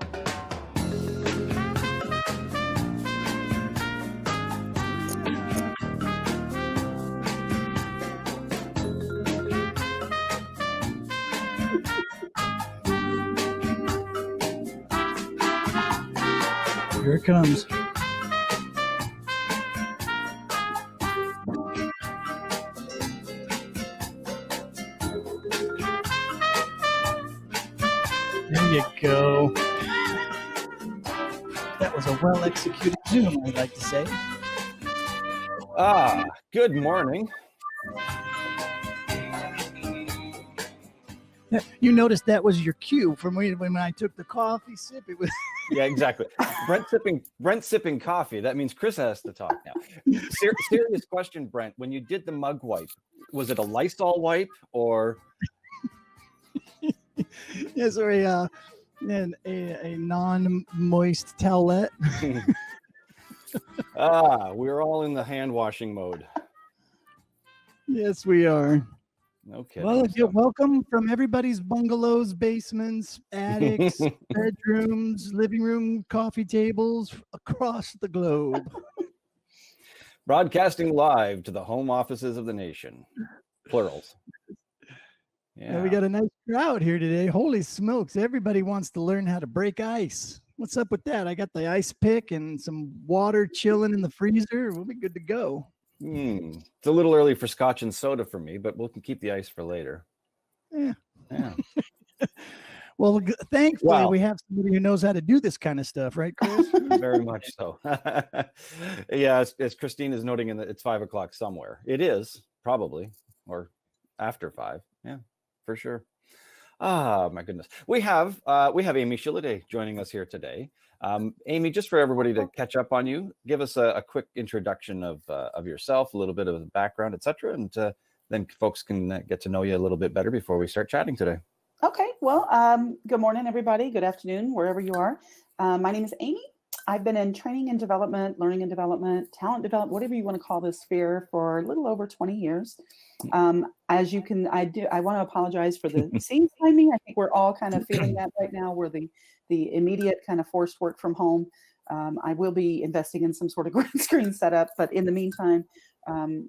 Here it comes. There you go. That was a well-executed Zoom, I'd like to say. Ah, good morning. You noticed that was your cue from when I took the coffee sip. It was yeah, exactly. Brent sipping coffee. That means Chris has to talk now. Serious question, Brent. When you did the mug wipe, was it a Lysol wipe or? Yes, or a non-moist towelette. We're all in the hand washing mode. Yes, we are. Okay. Well, you're welcome from everybody's bungalows, basements, attics, bedrooms, living room, coffee tables across the globe. Broadcasting live to the home offices of the nation. Plurals. Yeah. And we got a nice crowd here today. Holy smokes. Everybody wants to learn how to break ice. What's up with that? I got the ice pick and some water chilling in the freezer. We'll be good to go. It's a little early for scotch and soda for me, but we can keep the ice for later. Yeah. Well, thankfully, we have somebody who knows how to do this kind of stuff, right, Chris? Very much so. Yeah, as Christine is noting, it's 5 o'clock somewhere. It is, probably, or after 5. Yeah, for sure. Ah, my goodness. We have Amy Shilliday joining us here today. Amy, just for everybody to catch up on you, give us a quick introduction of yourself, a little bit of the background, etc., and then folks can get to know you a little bit better before we start chatting today. Okay. Well, good morning, everybody. Good afternoon, wherever you are. My name is Amy. I've been in training and development, learning and development, talent development, whatever you want to call this sphere, for a little over 20 years. As you can, I want to apologize for the scene timing. I think we're all kind of feeling that right now, where the immediate kind of forced work from home. I will be investing in some sort of green screen setup, but in the meantime,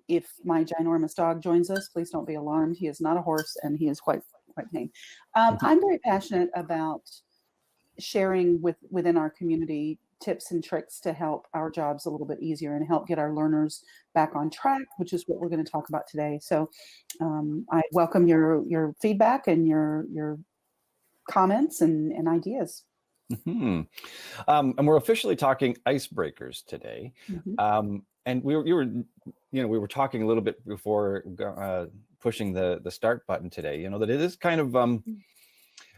if my ginormous dog joins us, please don't be alarmed. He is not a horse, and he is quite tame. I'm very passionate about sharing within our community tips and tricks to help our jobs a little bit easier and help get our learners back on track, which is what we're going to talk about today. So I welcome your feedback and your comments and ideas. Mm-hmm. And we're officially talking icebreakers today. Mm-hmm. And we were talking a little bit before pushing the start button today, that it is kind of,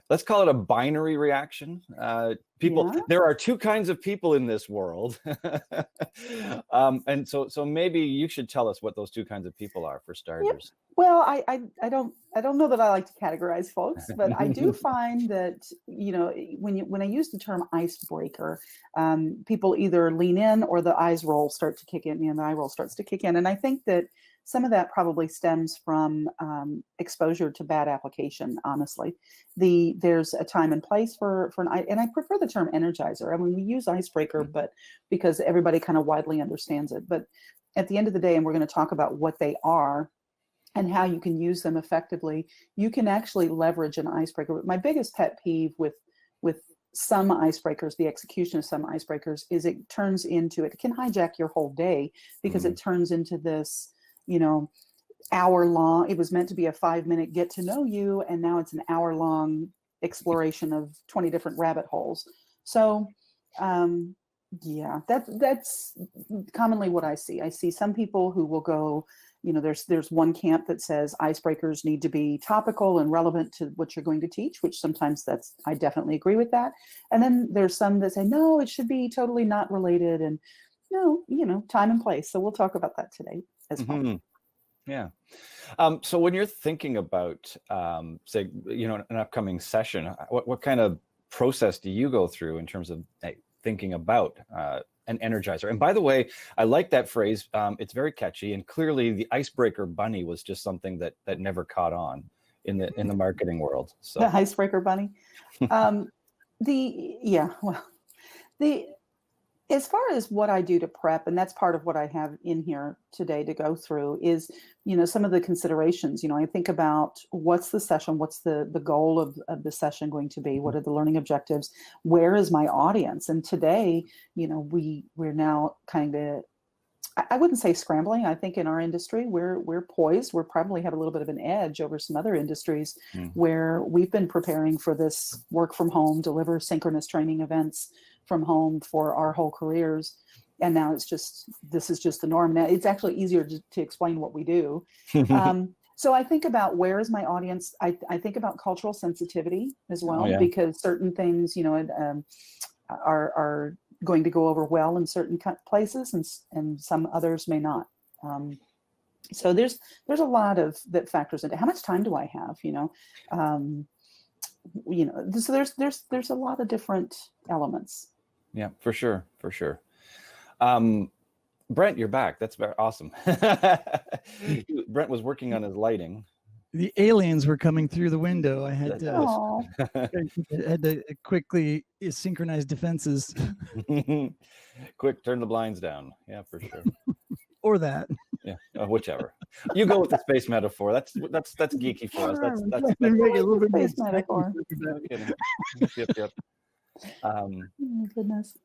let's call it a binary reaction. There are two kinds of people in this world. And so maybe you should tell us what those two kinds of people are for starters. Yep. Well, I don't know that I like to categorize folks, but I do find that, when I use the term icebreaker, people either lean in or the eyes roll start to kick in, and the eye roll starts to kick in. And I think that some of that probably stems from exposure to bad application, honestly. There's a time and place for an, and I prefer the term energizer. I mean, we use icebreaker, but because everybody kind of widely understands it. But at the end of the day, and we're going to talk about what they are and how you can use them effectively, you can actually leverage an icebreaker. But my biggest pet peeve with some icebreakers, the execution of some icebreakers, is it can hijack your whole day, because it turns into this, hour long. It was meant to be a 5-minute get to know you, and now it's an hour long exploration of 20 different rabbit holes. So, yeah, that's commonly what I see. I see some people who will go, there's one camp that says icebreakers need to be topical and relevant to what you're going to teach, which sometimes I definitely agree with that. And then there's some that say, no, it should be totally not related, and no, time and place. So we'll talk about that today as well. Mm-hmm. Yeah. So when you're thinking about, say, an upcoming session, what kind of process do you go through in terms of thinking about an energizer? And by the way, I like that phrase. It's very catchy, and clearly the icebreaker bunny was just something that never caught on in the marketing world. So the icebreaker bunny. As far as what I do to prep, and that's part of what I have in here today to go through, is, you know, some of the considerations. You know, I think about what's the session, what's the goal of the session going to be, what are the learning objectives, where is my audience? And today, you know, we're now kind of, I wouldn't say scrambling. I think in our industry, we're poised. We probably have a little bit of an edge over some other industries where we've been preparing for this work from home, deliver synchronous training events from home for our whole careers. And now it's just, this is just the norm. Now it's actually easier to explain what we do. So I think about where is my audience. I think about cultural sensitivity as well, because certain things, you know, are going to go over well in certain places, and some others may not. So there's a lot of that factors into how much time do I have, you know? You know, so there's a lot of different elements. Yeah, for sure. For sure. Brent, you're back. That's very awesome. Brent was working on his lighting. The aliens were coming through the window. I had to quickly synchronize defenses. Quick, turn the blinds down. Yeah, for sure. Or that. Yeah, whichever. You go with the space metaphor. That's geeky for us. That's make it a little bit space metaphor. Yep. Oh my goodness.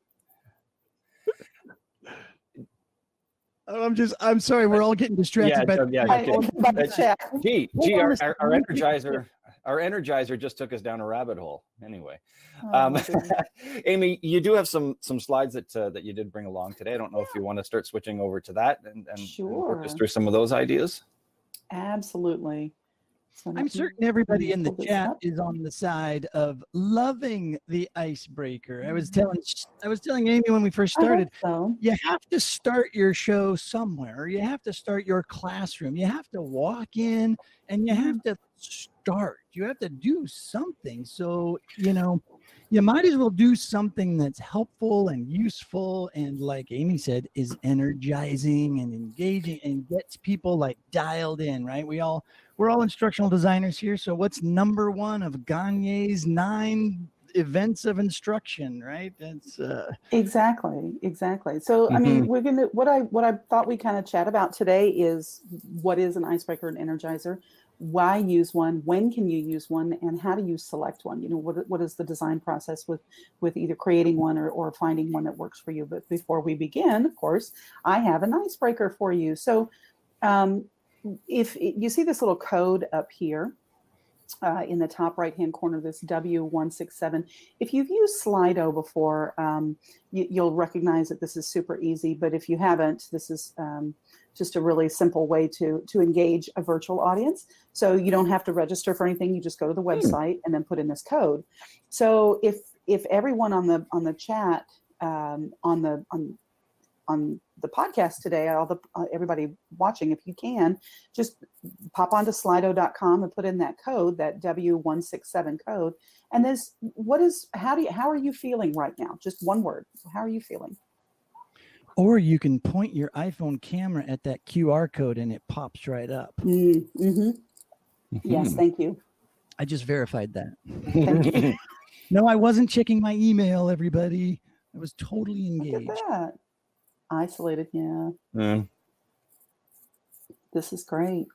I'm sorry. We're all getting distracted by the chat. Gee, our Energizer, just took us down a rabbit hole. Anyway, Amy, you do have some slides that you did bring along today. I don't know if you want to start switching over to that and work us through some of those ideas. Absolutely. So I'm certain everybody in the chat is on the side of loving the icebreaker. I was telling Amy when we first started, you have to start your show somewhere. You have to start your classroom. You have to walk in and you have to start. You have to do something. So, you know, you might as well do something that's helpful and useful and, like Amy said, is energizing and engaging and gets people like dialed in, right? We're all instructional designers here. So what's number one of Gagne's 9 events of instruction, right? That's exactly. So I mean, we're gonna, what I thought we kind of chat about today is what is an icebreaker and energizer, why use one, when can you use one, and how do you select one? You know, what is the design process with either creating one or finding one that works for you? But before we begin, of course, I have an icebreaker for you. So if you see this little code up here, in the top right-hand corner, this W167. If you've used Slido before, you'll recognize that this is super easy, but if you haven't, this is just a really simple way to engage a virtual audience. So you don't have to register for anything. You just go to the website and then put in this code. So if everyone on the chat, on the podcast today, everybody watching, if you can, just pop onto slido.com and put in that code, that W167 code. And this, how are you feeling right now? Just one word. How are you feeling? Or you can point your iPhone camera at that QR code and it pops right up. Yes, thank you. I just verified that. Thank you. No, I wasn't checking my email, everybody. I was totally engaged. Look at that. Isolated, yeah. This is great.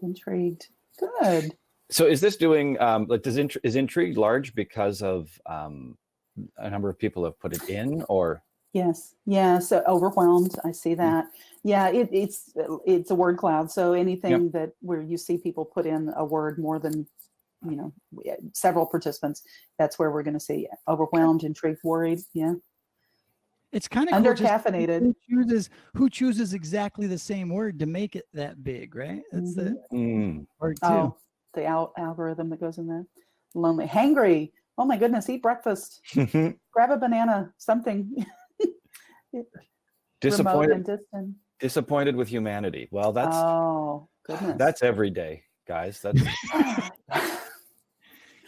Intrigued. Good. So is this doing, is intrigue large because of a number of people have put it in, or? Yes. Yeah. So overwhelmed. I see that. Yeah. It's a word cloud. So anything that where you see people put in a word more than, you know, several participants, that's where we're going to see overwhelmed, intrigued, worried. Yeah. It's kind of under caffeinated. Who chooses exactly the same word to make it that big, right? That's it. Oh, the algorithm that goes in there. Lonely, hangry. Oh my goodness. Eat breakfast, grab a banana, something. Disappointed with humanity. Well, that's, oh goodness, that's every day, guys. That's,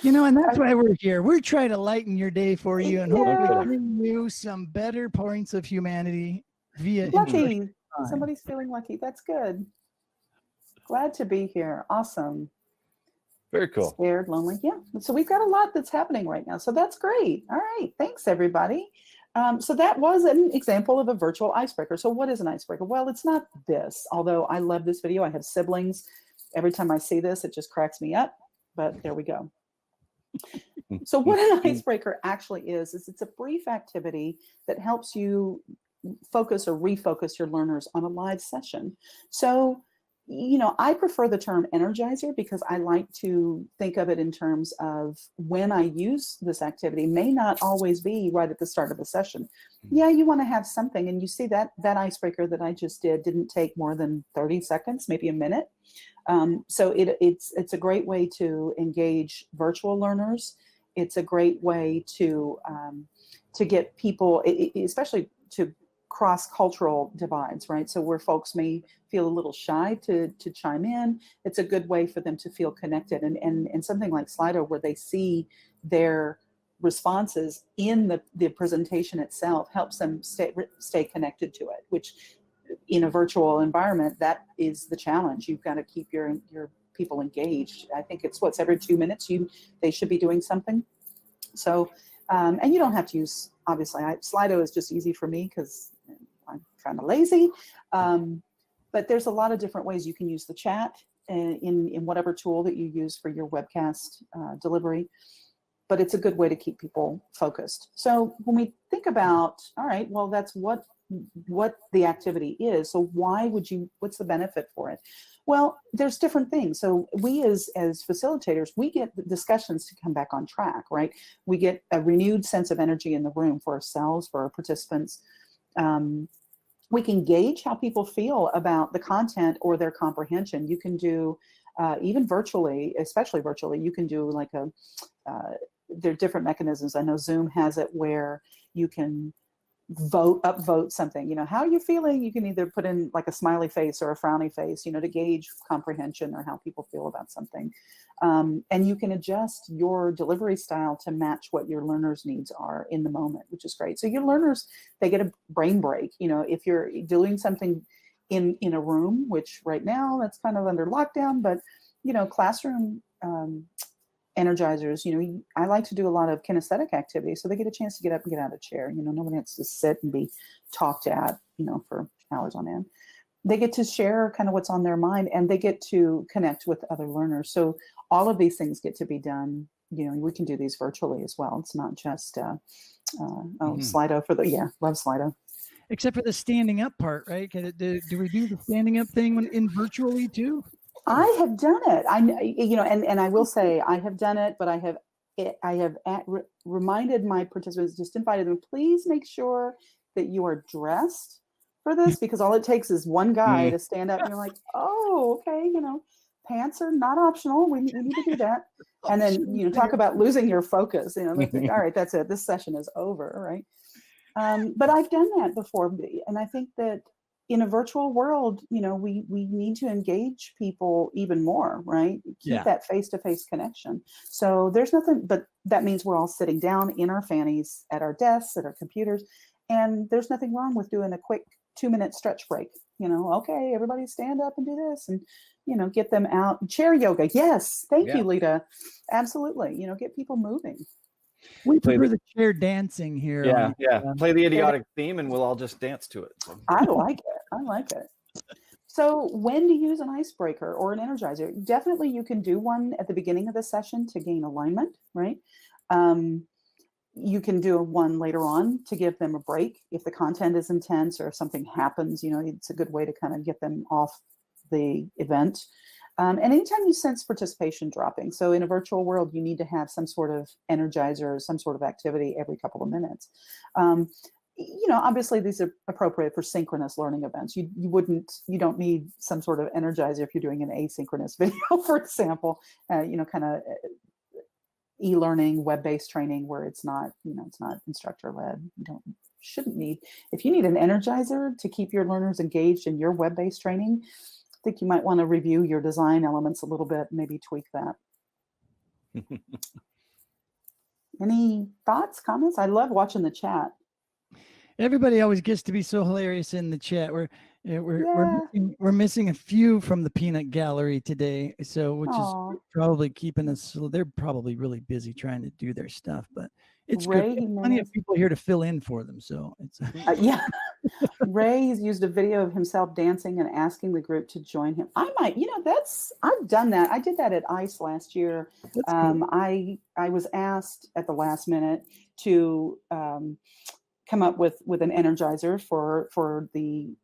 you know, and that's why we're here. We're trying to lighten your day for you and hopefully bring you some better points of humanity via lucky. Somebody's feeling lucky. That's good. Glad to be here. Awesome. Very cool. Scared, lonely. Yeah. So we've got a lot that's happening right now. So that's great. All right. Thanks, everybody. So that was an example of a virtual icebreaker. So what is an icebreaker? Well, it's not this, although I love this video. I have siblings. Every time I see this, it just cracks me up. But there we go. So what an icebreaker actually is it's a brief activity that helps you focus or refocus your learners on a live session. So, you know, I prefer the term energizer because I like to think of it in terms of when I use this activity may not always be right at the start of a session. Yeah, you want to have something, and you see that icebreaker that I just did didn't take more than 30 seconds, maybe a minute. So it's a great way to engage virtual learners. It's a great way to get people, especially to cross-cultural divides, right? So where folks may feel a little shy to chime in, it's a good way for them to feel connected. And something like Slido, where they see their responses in the presentation itself, helps them stay connected to it, which in a virtual environment, that is the challenge. You've got to keep your people engaged. I think it's every 2 minutes they should be doing something. So, and you don't have to use, obviously, Slido is just easy for me because I'm kind of lazy, but there's a lot of different ways you can use the chat in whatever tool that you use for your webcast delivery, but it's a good way to keep people focused. So when we think about, all right, well, that's what the activity is, so why would you, what's the benefit for it? Well, there's different things. So we as facilitators, we get the discussions to come back on track, right? We get a renewed sense of energy in the room for ourselves, for our participants. We can gauge how people feel about the content or their comprehension. You can do, even virtually, especially virtually, you can do like there are different mechanisms. I know Zoom has it where you can upvote something, you know, how you're feeling. You can either put in like a smiley face or a frowny face, you know, to gauge comprehension or how people feel about something. And you can adjust your delivery style to match what your learners' needs are in the moment, which is great. So your learners, they get a brain break. You know, if you're doing something in a room, which right now that's kind of under lockdown, but, you know, classroom energizers, you know, I like to do a lot of kinesthetic activity, so they get a chance to get up and get out of chair. You know, no one has to sit and be talked at, you know, for hours on end. They get to share kind of what's on their mind, and they get to connect with other learners. So all of these things get to be done. You know, we can do these virtually as well. It's not just, Slido for the, yeah, love Slido. Except for the standing up part, right? Do we do the standing up thing in virtually too? I have done it. You know, and I will say I have done it, but I have reminded my participants, just invited them, please make sure that you are dressed for this, because all it takes is one guy to stand up, and you're like, oh, okay, you know, pants are not optional. We need to do that. And then, you know, talk about losing your focus. You know, like, all right, that's it. This session is over, right? But I've done that before, and I think that in a virtual world, you know, we need to engage people even more, right? Keep that face-to-face connection. So there's nothing, but that means we're all sitting down in our fannies at our desks, at our computers, and there's nothing wrong with doing a quick 2-minute stretch break. You know, okay, everybody stand up and do this, and, you know, get them out. Chair yoga, yes, thank you, Lita. Absolutely, you know, get people moving. We play the chair dancing here. Yeah, play the idiotic theme, and we'll all just dance to it. So. I like it. I like it. So when to use an icebreaker or an energizer? Definitely you can do one at the beginning of the session to gain alignment, right? You can do one later on to give them a break. If the content is intense or if something happens, you know, it's a good way to kind of get them off the event. And anytime you sense participation dropping, so in a virtual world, you need to have some sort of energizer, some sort of activity every couple of minutes. You know, obviously these are appropriate for synchronous learning events. You don't need some sort of energizer if you're doing an asynchronous video, for example, you know, kind of e-learning, web-based training where it's not, you know, it's not instructor-led. You shouldn't need, if you need an energizer to keep your learners engaged in your web-based training, I think you might want to review your design elements a little bit, maybe tweak that. Any thoughts, comments? I love watching the chat. Everybody always gets to be so hilarious in the chat. Where Yeah, we're missing a few from the peanut gallery today, so which is probably keeping us. So they're probably really busy trying to do their stuff, but it's Ray, good. Plenty of people here to fill in for them. So it's yeah. Ray's used a video of himself dancing and asking the group to join him. I might, you know, that's I've done that. I did that at ICE last year. Cool. I was asked at the last minute to. Come up with an energizer for the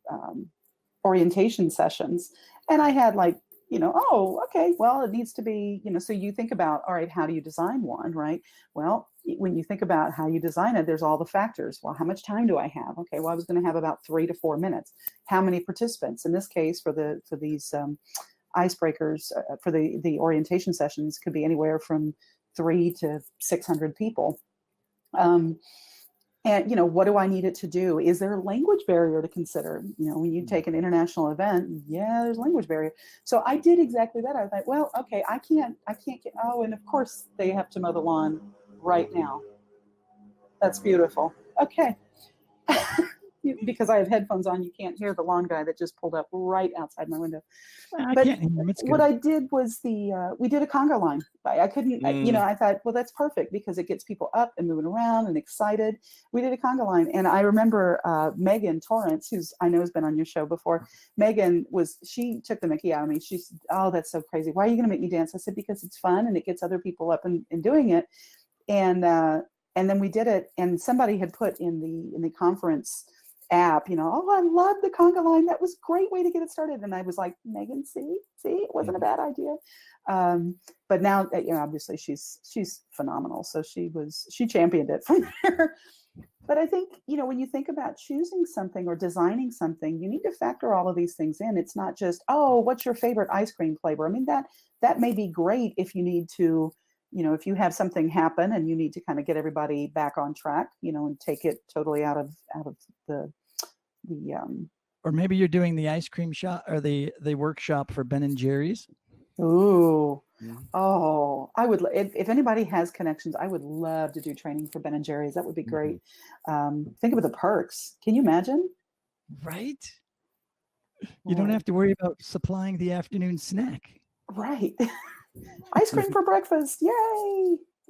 orientation sessions. And I had like, you know, oh, okay, well, it needs to be, you know, so you think about, all right, how do you design one, right? Well, when you think about how you design it, there's all the factors. Well, how much time do I have? Okay, well, I was going to have about 3 to 4 minutes. How many participants? In this case, for these icebreakers, for the orientation sessions, could be anywhere from 3 to 600 people. And, you know, what do I need it to do? Is there a language barrier to consider? You know, when you take an international event, yeah, there's a language barrier. So I did exactly that. I was like, well, okay, I can't get, oh, and of course they have to mow the lawn right now. That's beautiful. Okay. Because I have headphones on, you can't hear the lawn guy that just pulled up right outside my window. But what I did was we did a conga line. I couldn't, you know, I thought, well, that's perfect because it gets people up and moving around and excited. We did a conga line. And I remember Megan Torrance, who's I know has been on your show before. Megan she took the mickey out of me. She's, oh, that's so crazy. Why are you going to make me dance? I said, because it's fun and it gets other people up and doing it. And then we did it. And somebody had put in the conference app, you know, oh, I love the conga line. That was a great way to get it started. And I was like, Megan, see, it wasn't a bad idea. But now, you know, obviously she's phenomenal. So she championed it from there. But I think, you know, when you think about choosing something or designing something, you need to factor all of these things in. It's not just, oh, what's your favorite ice cream flavor? I mean, that may be great if you need to, you know, if you have something happen and you need to kind of get everybody back on track, you know, and take it totally out of the or maybe you're doing the ice cream shop or the workshop for Ben and Jerry's. Ooh, yeah. Oh, I would if anybody has connections, I would love to do training for Ben and Jerry's. That would be great. Think of the perks. Can you imagine? Right. You don't have to worry about supplying the afternoon snack. Right. Ice cream for breakfast. Yay.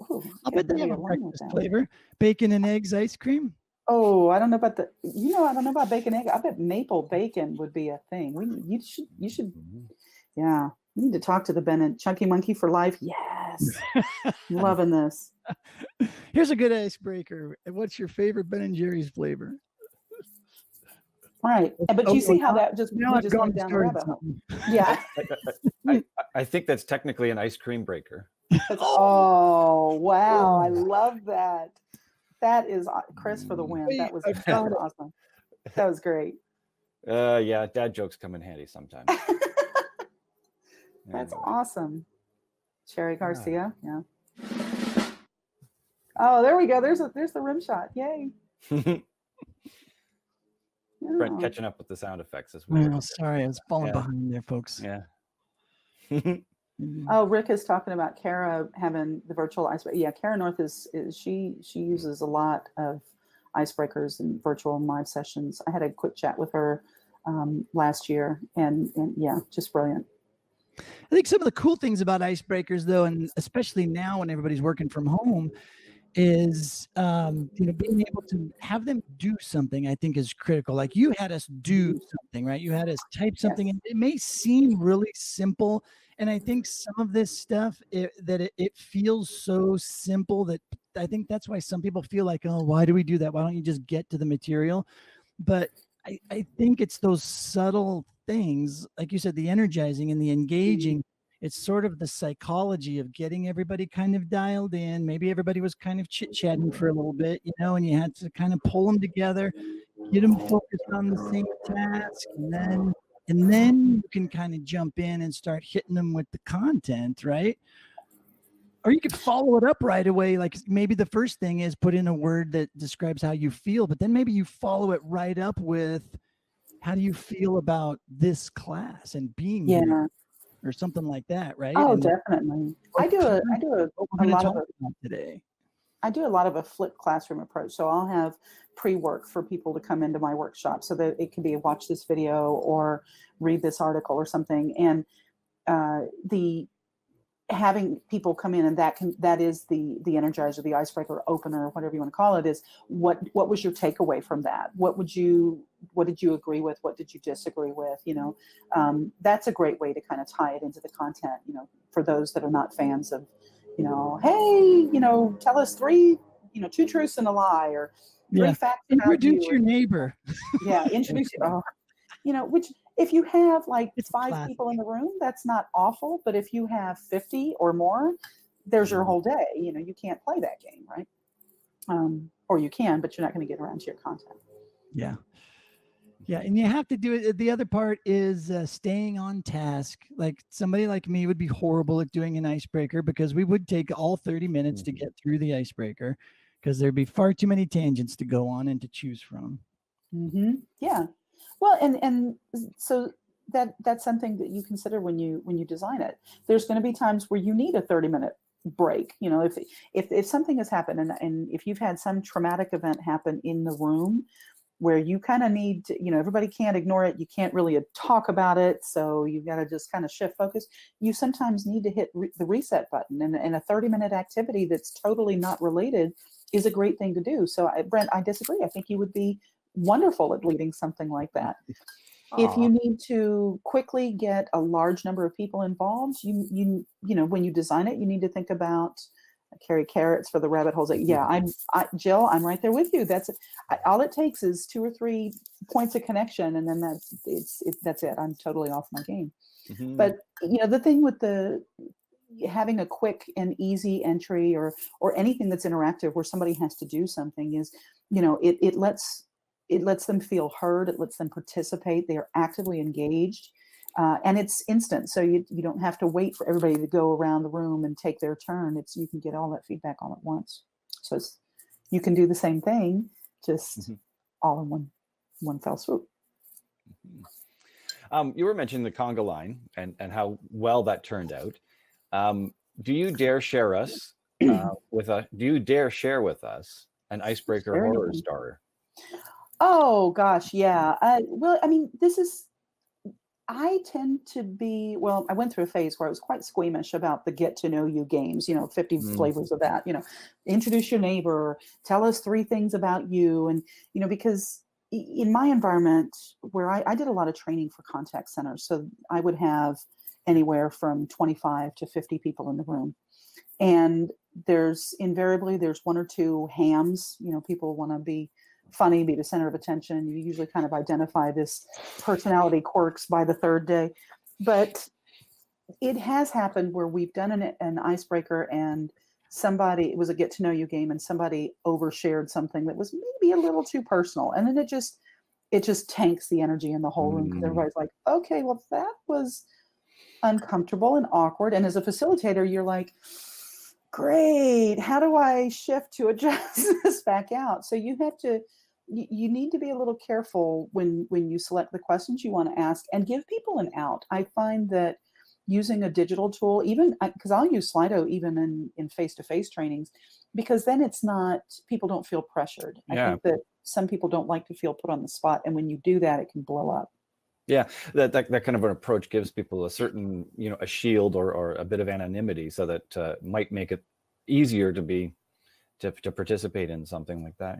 Ooh, I bet they have a breakfast flavor. Bacon and eggs ice cream. Oh, I don't know about I don't know about bacon egg. I bet maple bacon would be a thing. You should, yeah. You need to talk to the Bennett Chunky Monkey for Life. Yes. Loving this. Here's a good icebreaker. What's your favorite Ben and Jerry's flavor? Right. But you see how that just went down the rabbit hole. Yeah. I think that's technically an ice cream breaker. Oh, wow. I love that. That is Chris for the win. That was awesome. That was great. Yeah, dad jokes come in handy sometimes. That's awesome. Sherry Garcia. Yeah. Oh, there we go. There's the rim shot. Yay. Brent catching up with the sound effects as well. Oh, sorry, I was falling behind there, folks. Yeah. Oh, Rick is talking about Kara having the virtual icebreaker. Yeah, Kara North she uses a lot of icebreakers and virtual and live sessions. I had a quick chat with her last year, and yeah, just brilliant. I think some of the cool things about icebreakers, though, and especially now when everybody's working from home, is you know, being able to have them do something. I think is critical. Like you had us do something, right? You had us type something, and it may seem really simple. And I think some of this stuff it feels so simple that I think that's why some people feel like, oh, why do we do that? Why don't you just get to the material? But I think it's those subtle things, like you said, the energizing and the engaging. It's sort of the psychology of getting everybody kind of dialed in. Maybe everybody was kind of chit-chatting for a little bit, you know, and you had to kind of pull them together, get them focused on the same task, and then you can kind of jump in and start hitting them with the content, right? Or you could follow it up right away. Like maybe the first thing is put in a word that describes how you feel, but then maybe you follow it right up with, how do you feel about this class and being here? Or something like that, right? Oh, and definitely. I do a lot of today. I do a lot of a flipped classroom approach. So I'll have pre-work for people to come into my workshop, so that it can be watch this video or read this article or something. And the having people come in, and that is the energizer, the icebreaker, opener, whatever you want to call it, is what was your takeaway from that? What did you agree with? What did you disagree with? You know, that's a great way to kind of tie it into the content, you know, for those that are not fans of, you know, hey, you know, tell us three, you know, 2 truths and a lie, or 3 facts about you. Introduce your neighbor. Yeah, introduce your, oh, you know, which if you have like it's 5 people in the room, that's not awful. But if you have 50 or more, there's your whole day. You know, you can't play that game, right? Or you can, but you're not going to get around to your content. Yeah. Yeah, and you have to do it. The other part is staying on task. Like somebody like me would be horrible at doing an icebreaker, because we would take all 30 minutes to get through the icebreaker, because there'd be far too many tangents to go on and to choose from. Mm-hmm. Yeah. Well, and so that's something that you consider when you design it. There's going to be times where you need a 30-minute break. You know, if something has happened, and if you've had some traumatic event happen in the room, where you kind of need to, you know, everybody can't ignore it. You can't really talk about it. So you've got to just kind of shift focus. You sometimes need to hit the reset button, and a 30-minute activity that's totally not related is a great thing to do. So Brent, I disagree. I think you would be wonderful at leading something like that. If you need to quickly get a large number of people involved, you know, when you design it, you need to think about, carry carrots for the rabbit holes. Yeah, Jill, I'm right there with you. That's all it takes is 2 or 3 points of connection, and then that's it. I'm totally off my game. Mm-hmm. But you know, the thing with having a quick and easy entry or anything that's interactive where somebody has to do something is, you know, it lets them feel heard. It lets them participate. They are actively engaged. And it's instant, so you don't have to wait for everybody to go around the room and take their turn. You can get all that feedback all at once. So you can do the same thing, just all in one fell swoop. Mm-hmm. You were mentioning the conga line and how well that turned out. Do you dare share us with us an icebreaker horror story? Oh gosh, yeah. Well, I mean, I tend to be, well, I went through a phase where I was quite squeamish about the get to know you games, you know, 50 flavors of that, you know, introduce your neighbor, tell us 3 things about you. And, you know, because in my environment where I did a lot of training for contact centers, so I would have anywhere from 25 to 50 people in the room. And there's invariably 1 or 2 hams, you know, people want to be funny, be the center of attention. You usually kind of identify this personality quirks by the 3rd day. But it has happened where we've done an icebreaker, and it was a get to know you game, and somebody overshared something that was maybe a little too personal. And then it just tanks the energy in the whole room, because everybody's like, okay, well, that was uncomfortable and awkward. And as a facilitator, you're like, great, how do I shift to adjust this back out? So you need to be a little careful when you select the questions you want to ask, and give people an out. I find that using a digital tool, even because I'll use Slido even in face-to-face trainings, because then people don't feel pressured. Yeah. I think that some people don't like to feel put on the spot. And when you do that, it can blow up. Yeah, that kind of an approach gives people a certain, you know, a shield or a bit of anonymity, so that might make it easier to participate in something like that.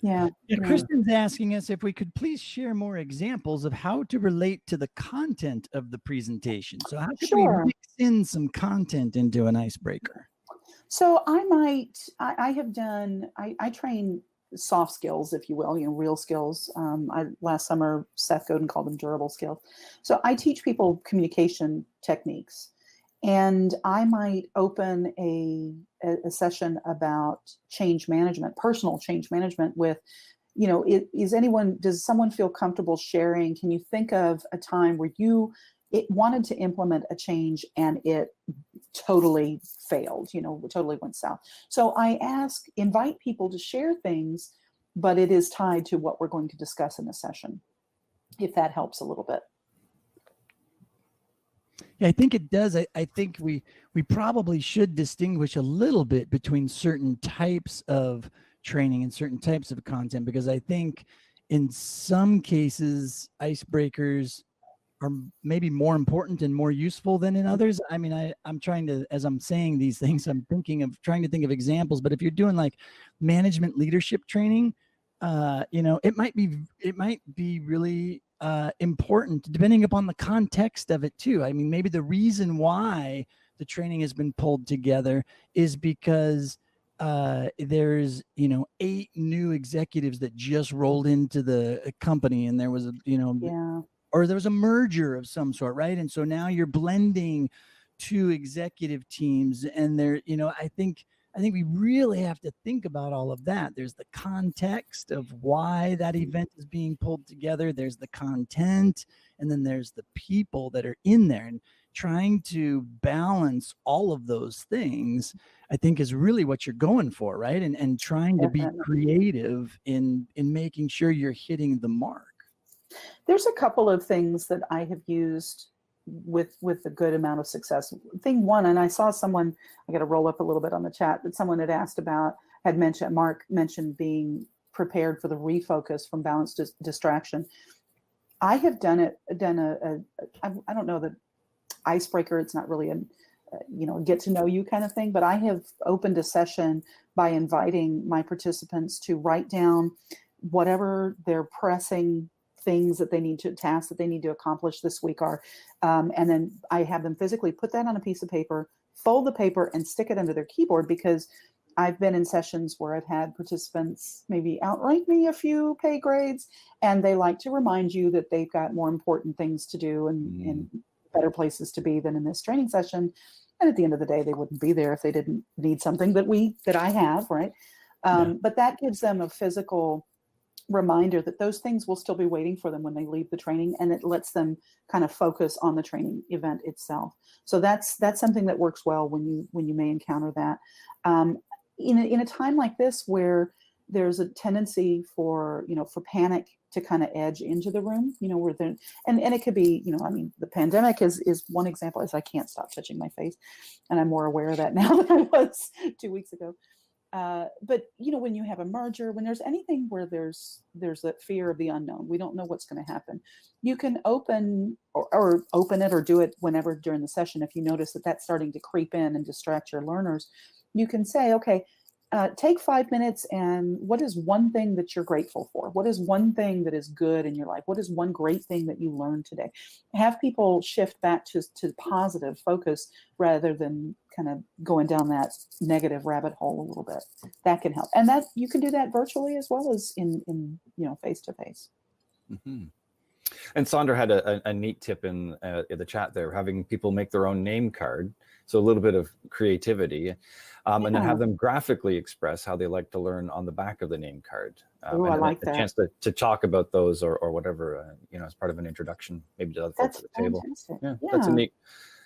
Yeah. Kristen's asking us if we could please share more examples of how to relate to the content of the presentation. So how could we mix in some content into an icebreaker? So I train soft skills, if you will, you know, real skills. Last summer, Seth Godin called them durable skills. So I teach people communication techniques, and I might open a session about change management, personal change management with, you know, does someone feel comfortable sharing? Can you think of a time where it wanted to implement a change and it totally failed, you know, totally went south. So I invite people to share things, but it is tied to what we're going to discuss in the session, if that helps a little bit. Yeah, I think it does. I think we probably should distinguish a little bit between certain types of training and certain types of content, because I think in some cases icebreakers are maybe more important and more useful than in others. I mean, I'm trying to, as I'm saying these things, I'm thinking of trying to think of examples, but if you're doing like management leadership training, you know, it might be really important depending upon the context of it too. I mean, maybe the reason why the training has been pulled together is because there's, you know, 8 new executives that just rolled into the company, and there was a, you know, or there was a merger of some sort, right? And so now you're blending 2 executive teams, and they're, you know, I think we really have to think about all of that. There's the context of why that event is being pulled together. There's the content, and then there's the people that are in there, and trying to balance all of those things, I think, is really what you're going for, right? And trying to be creative in making sure you're hitting the mark. There's a couple of things that I have used with a good amount of success. Thing one, and I saw someone, I got to roll up a little bit on the chat, but someone had asked about, had mentioned, Mark mentioned being prepared for the refocus from balanced distraction. I have done it, I don't know that icebreaker, it's not really a, you know, get to know you kind of thing, but I have opened a session by inviting my participants to write down whatever their pressing things that they need to, tasks that they need to accomplish this week are. And then I have them physically put that on a piece of paper, fold the paper, and stick it under their keyboard, because I've been in sessions where I've had participants maybe outrank me a few pay grades, and they like to remind you that they've got more important things to do and better places to be than in this training session. And at the end of the day, they wouldn't be there if they didn't need something that I have, right? But that gives them a physical reminder that those things will still be waiting for them when they leave the training, and it lets them kind of focus on the training event itself. So that's something that works well when you may encounter that. In a time like this where there's a tendency for, you know, for panic to kind of edge into the room, you know, where they're, and it could be, you know, I mean, the pandemic is one example, is I can't stop touching my face, and I'm more aware of that now than I was 2 weeks ago. But, you know, when you have a merger, when there's anything where there's that fear of the unknown, we don't know what's going to happen. You can open or open it or do it whenever during the session. If you notice that that's starting to creep in and distract your learners, you can say, okay, take 5 minutes, and what is one thing that you're grateful for? What is one thing that is good in your life? What is one great thing that you learned today? Have people shift back to positive focus rather than kind of going down that negative rabbit hole a little bit. That can help. And that you can do that virtually as well as in you know, face-to-face. Mm-hmm. And Sandra had a neat tip in the chat there, having people make their own name card. So a little bit of creativity, and then have them graphically express how they like to learn on the back of the name card. Ooh, I like that. A chance to talk about those or whatever, you know, as part of an introduction, maybe to other folks at the table. Yeah, that's a neat,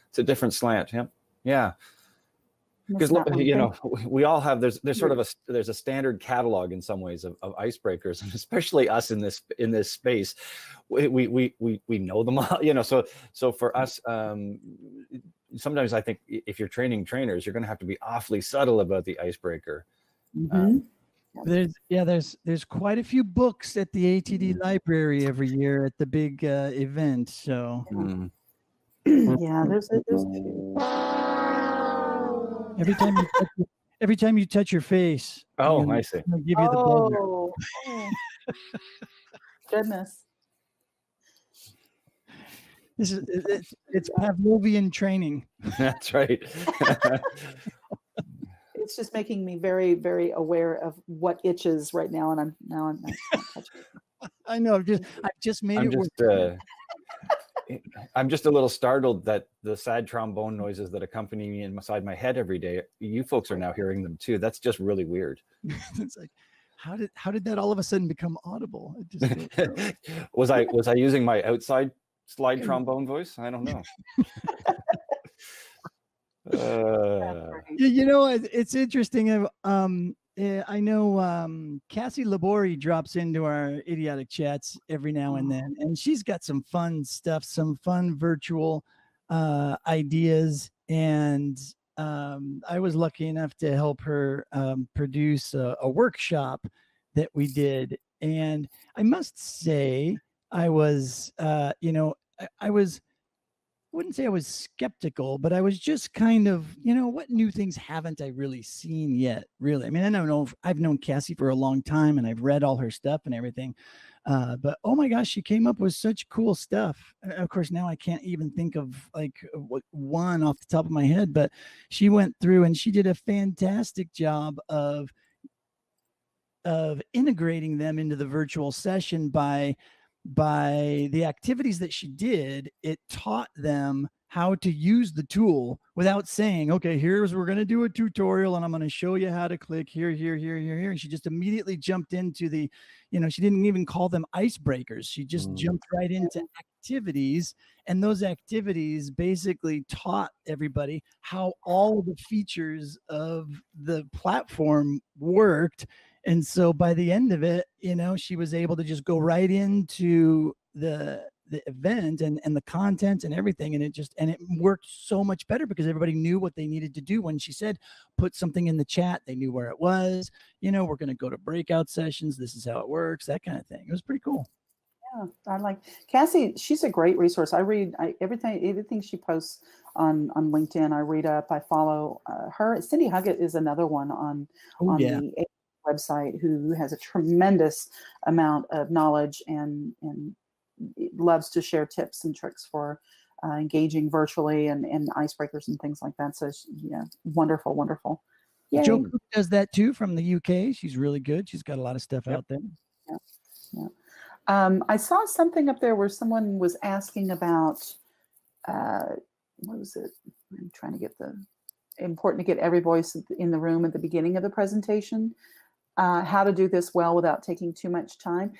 it's a different slant. Yeah. Yeah. Because, you know, we all have, there's sort of there's a standard catalog in some ways of icebreakers, and especially us in this space, we know them all, you know, so for us, sometimes I think if you're training trainers, you're going to have to be awfully subtle about the icebreaker. There's quite a few books at the ATD library every year at the big event, so. Yeah, there's a few. Every time you touch your face. Oh, I see. Give you the goodness. This is it's Pavlovian training. That's right. It's just making me very, very aware of what itches right now, and I'm not touching it. I know. I've just made it work. I'm just a little startled that the sad trombone noises that accompany me inside my head every day, you folks are now hearing them too. That's just really weird. It's like, how did that all of a sudden become audible? It just was I using my outside slide trombone voice? I don't know. You know, it's interesting. I know Cassie Labori drops into our idiotic chats every now and then, and she's got some fun stuff, some fun virtual ideas, and I was lucky enough to help her produce a workshop that we did. And I must say I was, you know, I was, I wouldn't say I was skeptical, but I was just kind of, you know, what new things haven't I really seen yet, really? I mean, I don't know if, I've known Cassie for a long time and I've read all her stuff and everything, but oh my gosh, she came up with such cool stuff. Of course, now I can't even think of like one off the top of my head, but she went through and she did a fantastic job of integrating them into the virtual session by the activities that she did. It taught them how to use the tool without saying, okay, here's, we're going to do a tutorial and I'm going to show you how to click here, here, here, here, here. And she just immediately jumped into the, you know, she didn't even call them icebreakers. She just jumped right into activities. And those activities basically taught everybody how all the features of the platform worked. And so by the end of it, you know, she was able to just go right into the event and the content and everything. And it just, and it worked so much better because everybody knew what they needed to do. When she said, put something in the chat, they knew where it was, you know, we're going to go to breakout sessions. This is how it works, that kind of thing. It was pretty cool. Yeah, I like Cassie. She's a great resource. I read everything she posts on LinkedIn. I read up, I follow her. Cindy Huggett is another one on the website, who has a tremendous amount of knowledge and loves to share tips and tricks for engaging virtually and icebreakers and things like that. So, yeah, wonderful, wonderful. Yay. Jo Cook does that too from the UK. She's really good. She's got a lot of stuff out there. Yeah, yeah. I saw something up there where someone was asking about, what was it? I'm trying to get the, important to get every voice in the room at the beginning of the presentation. How to do this well without taking too much time.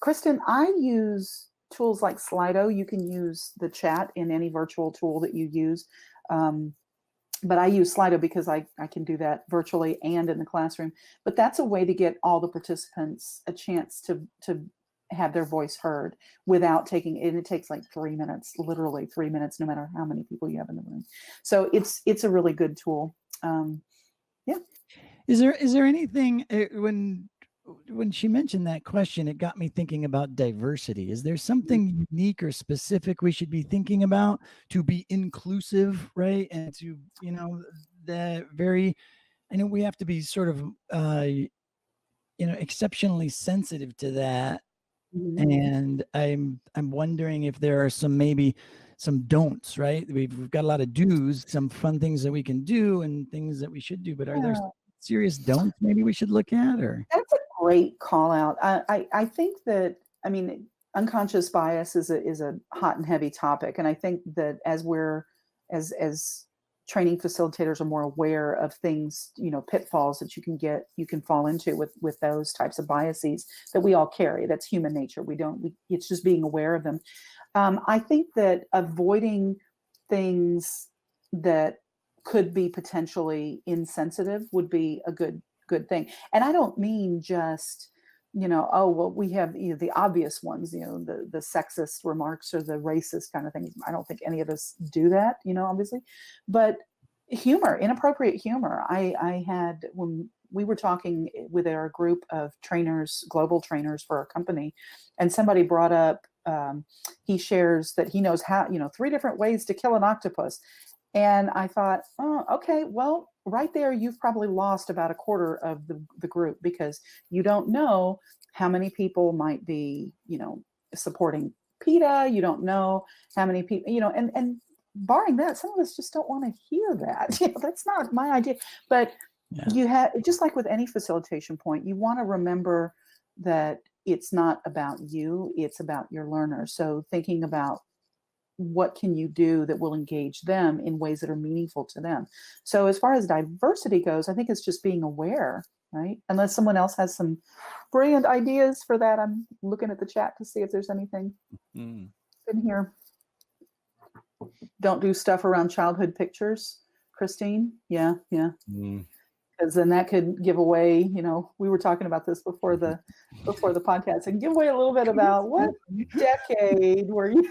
Kristen, I use tools like Slido. You can use the chat in any virtual tool that you use. But I use Slido because I can do that virtually and in the classroom. But that's a way to get all the participants a chance to have their voice heard without taking, and it takes like 3 minutes, literally 3 minutes, no matter how many people you have in the room. So it's a really good tool. Yeah. Is there anything, when she mentioned that question, it got me thinking about diversity. Is there something unique or specific we should be thinking about to be inclusive, right? And to, you know, that very, I know we have to be sort of, you know, exceptionally sensitive to that. Mm-hmm. And I'm wondering if there are some, maybe some don'ts, right? We've got a lot of do's, some fun things that we can do and things that we should do, but are there serious don'ts maybe we should look at? Or that's a great call out. I think that, I mean, unconscious bias is a hot and heavy topic, and I think that as training facilitators are more aware of things, you know, pitfalls that you can fall into with those types of biases that we all carry. That's human nature. It's just being aware of them. I think that avoiding things that could be potentially insensitive would be a good thing. And I don't mean just, you know, oh, well, we have, you know, the obvious ones, you know, the sexist remarks or the racist kind of things. I don't think any of us do that, you know, obviously. But humor, inappropriate humor. I had, when we were talking with our group of trainers, global trainers for our company, and somebody brought up, he shares that he knows how, you know, 3 different ways to kill an octopus. And I thought, oh, okay, well, right there, you've probably lost about a quarter of the group, because you don't know how many people might be, you know, supporting PETA. You don't know how many people, you know, and barring that, some of us just don't want to hear that. You know, that's not my idea. But yeah, you have, just like with any facilitation point, you want to remember that it's not about you, it's about your learner. So thinking about, what can you do that will engage them in ways that are meaningful to them? So as far as diversity goes, I think it's just being aware, right? Unless someone else has some brilliant ideas for that. I'm looking at the chat to see if there's anything in here. Don't do stuff around childhood pictures, Christine. Yeah, yeah. because then that could give away, you know, we were talking about this before the podcast, and give away a little bit about what decade were you,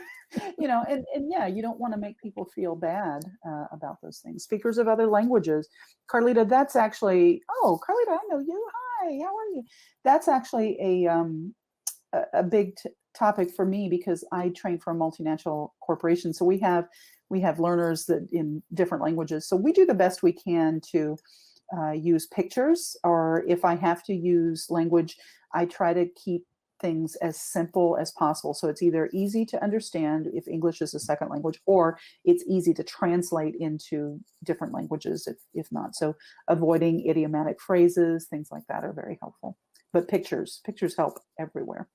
you know, and yeah, you don't want to make people feel bad about those things. Speakers of other languages. Carlita, that's actually, oh, Carlita, I know you. Hi, how are you? That's actually a big topic for me, because I train for a multinational corporation. So we have learners that in different languages. So we do the best we can to use pictures, or if I have to use language, I try to keep things as simple as possible. So it's either easy to understand if English is a second language, or it's easy to translate into different languages if not. So avoiding idiomatic phrases, things like that are very helpful. But pictures help everywhere.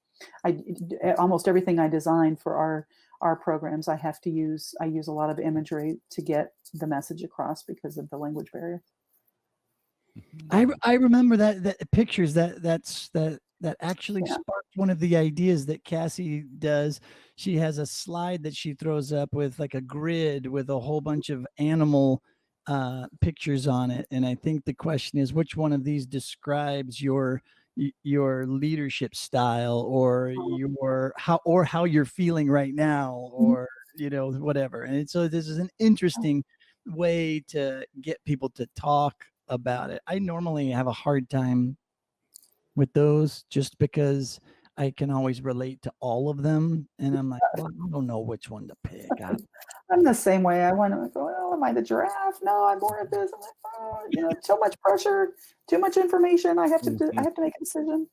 Almost everything I design for our programs, I use a lot of imagery to get the message across because of the language barrier. I remember that pictures that actually sparked one of the ideas that Cassie does. She has a slide that she throws up with like a grid with a whole bunch of animal pictures on it, and I think the question is which one of these describes your leadership style, or how you're feeling right now, or you know, whatever. And so this is an interesting way to get people to talk about it. I normally have a hard time with those just because I can always relate to all of them, and I'm like, well, I don't know which one to pick. I'm the same way. I want to go, well, am I the giraffe? No, I'm more of this. I'm like, oh, you know, too much pressure, too much information. I have to make a decision.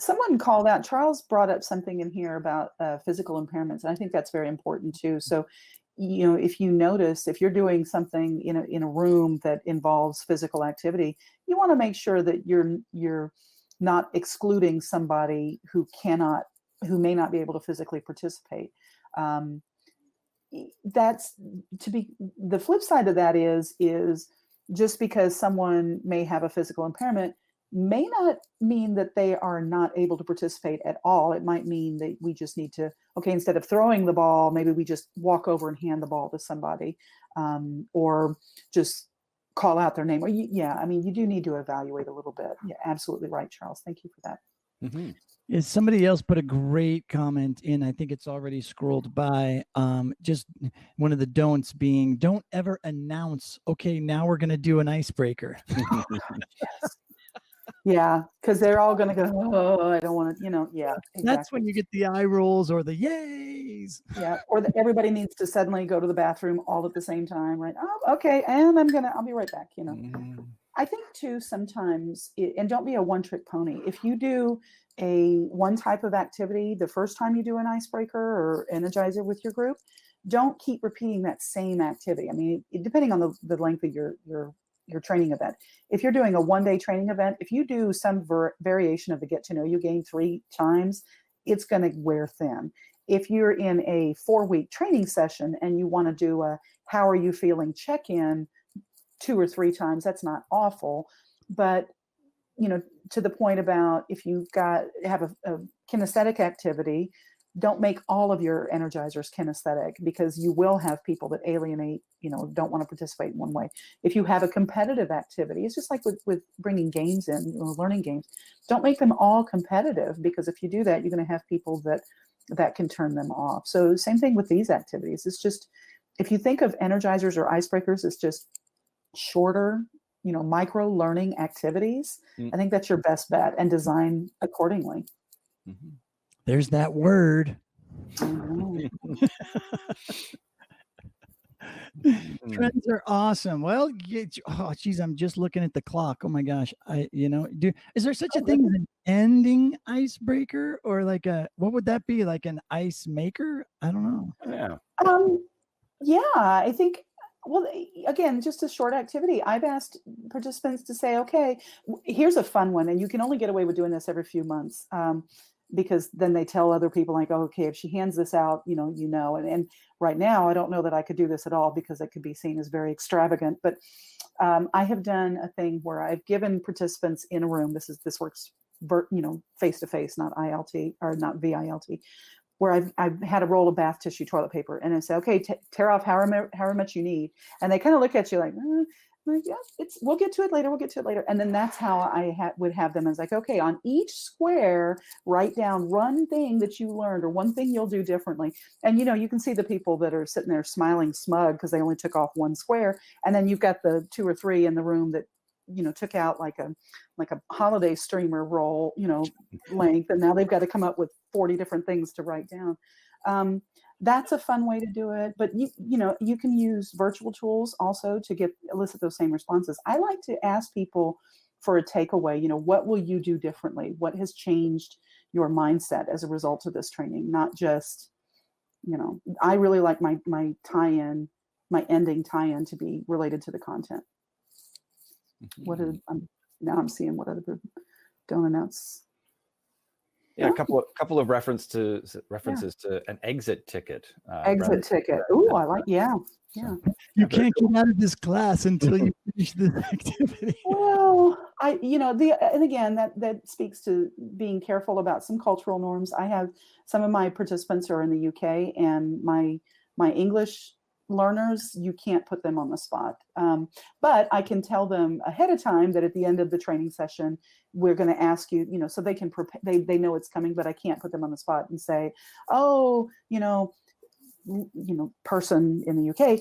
Someone called out, Charles brought up something in here about physical impairments, and I think that's very important too. So, you know, if you notice, if you're doing something in a room that involves physical activity, you want to make sure that you're not excluding somebody who may not be able to physically participate. The flip side of that is just because someone may have a physical impairment may not mean that they are not able to participate at all. It might mean that we just need to, okay, instead of throwing the ball, maybe we just walk over and hand the ball to somebody, or just call out their name. Or you do need to evaluate a little bit. Yeah, absolutely right, Charles. Thank you for that. Mm-hmm. Is somebody else put a great comment in? I think it's already scrolled by. Just one of the don'ts being, don't ever announce, okay, now we're going to do an icebreaker. Yes. Yeah, because they're all going to go, oh, I don't want to, you know, yeah. Exactly. That's when you get the eye rolls or the yays. Yeah, or everybody needs to suddenly go to the bathroom all at the same time, right? Oh, okay, and I'll be right back, you know. Mm. I think, too, sometimes, and don't be a one-trick pony. If you do one type of activity the first time you do an icebreaker or energizer with your group, don't keep repeating that same activity. I mean, depending on the length of your training event. If you're doing a one-day training event, if you do some variation of the get to know you game 3 times, it's going to wear thin. If you're in a 4-week training session and you want to do a how are you feeling check-in 2 or 3 times, that's not awful. But, you know, to the point about if you have a kinesthetic activity, don't make all of your energizers kinesthetic, because you will have people that alienate, you know, don't want to participate in one way. If you have a competitive activity, it's just like with bringing games in, or learning games, don't make them all competitive, because if you do that, you're going to have people that can turn them off. So same thing with these activities. It's just, if you think of energizers or icebreakers, it's just shorter, you know, micro learning activities. Mm-hmm. I think that's your best bet, and design accordingly. Mm-hmm. There's that word. Trends are awesome. Well, oh, geez, I'm just looking at the clock. Oh my gosh. Is there such a thing as an ending icebreaker, or like what would that be? Like an ice maker? I don't know. Yeah. Yeah, I think, well, again, just a short activity. I've asked participants to say, okay, here's a fun one. And you can only get away with doing this every few months. Because then they tell other people, like, oh, okay, if she hands this out, you know, and right now I don't know that I could do this at all, because it could be seen as very extravagant. But I have done a thing where I've given participants in a room, this works, you know, face-to-face, not ILT or not VILT, where I've had a roll of bath tissue, toilet paper, and I say, okay, tear off however much you need. And they kind of look at you like, Like, yeah, we'll get to it later. We'll get to it later. And then that's how I would have them. I was like, okay, on each square, write down one thing that you learned or one thing you'll do differently. And, you know, you can see the people that are sitting there smiling smug because they only took off one square. And then you've got the two or three in the room that, you know, took out like a holiday streamer roll, you know, length. And now they've got to come up with 40 different things to write down. That's a fun way to do it, but you can use virtual tools also to elicit those same responses. I like to ask people for a takeaway. You know, what will you do differently? What has changed your mindset as a result of this training? Not just, you know, I really like my tie-in, my ending tie-in to be related to the content. Mm-hmm. Now I'm seeing what other people don't announce. Yeah, a couple of references to an exit ticket. Exit ticket. Ooh, I like. Yeah, yeah. You can't get out of this class until you finish this activity. Well, and again, that speaks to being careful about some cultural norms. I have some of my participants who are in the UK, and my English learners, you can't put them on the spot. But I can tell them ahead of time that at the end of the training session, we're going to ask you, you know, so they can prepare, they know it's coming, but I can't put them on the spot and say, oh, you know, person in the UK,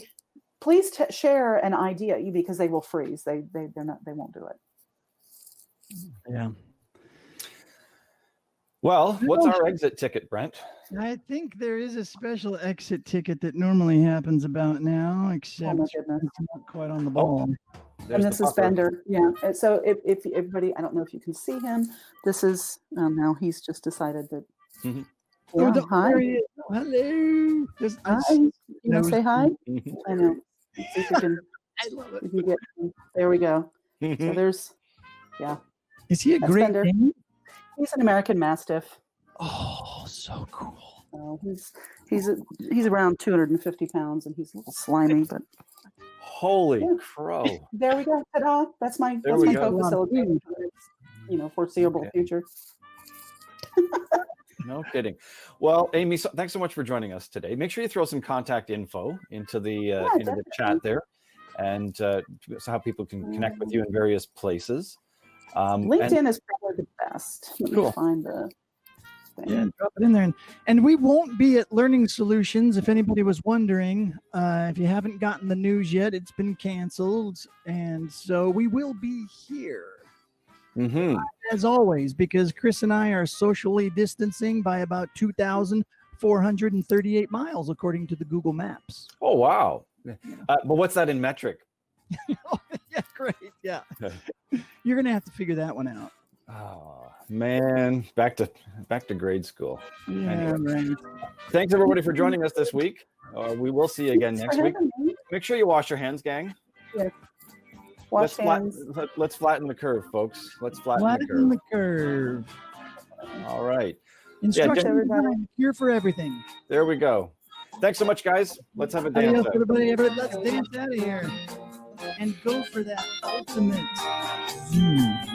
please share an idea, because they will freeze. They won't do it. Yeah. Well, what's our exit ticket, Brent? I think there is a special exit ticket that normally happens about now, except it's not quite on the ball. Oh, and this is Bender. Yeah. So if everybody, I don't know if you can see him. This is, now he's just decided that. Mm-hmm. Yeah, oh, hi. Hello. Hi. You want to say hi? I know. If you can, I love it. If you get, there we go. So there's, yeah. Is he a great name? He's an American Mastiff. Oh, so cool. So he's around 250 pounds, and he's a little slimy, but holy crow! There we go. Ta-da. That's my co-facility. You know, foreseeable future. No kidding. Well, Amy, thanks so much for joining us today. Make sure you throw some contact info into the into the chat there, and so how people can connect with you in various places. LinkedIn is probably the best. Let me find the thing. Yeah, drop it in there. And we won't be at Learning Solutions, if anybody was wondering. If you haven't gotten the news yet, it's been canceled. And so we will be here, as always, because Chris and I are socially distancing by about 2,438 miles, according to the Google Maps. Oh, wow. Yeah. But what's that in metric? Yeah, great. Yeah. You're gonna have to figure that one out. Oh man, back to grade school. Yeah, anyway. Right. Thanks everybody for joining us this week. We will see you again next week. Make sure you wash your hands, gang. Yes. Let's flatten the curve, folks. Let's flatten the curve. All right. Instruct everybody. I'm here for everything. There we go. Thanks so much, guys. Let's have a dance. Adios, everybody, let's dance out of here. And go for that ultimate zoom.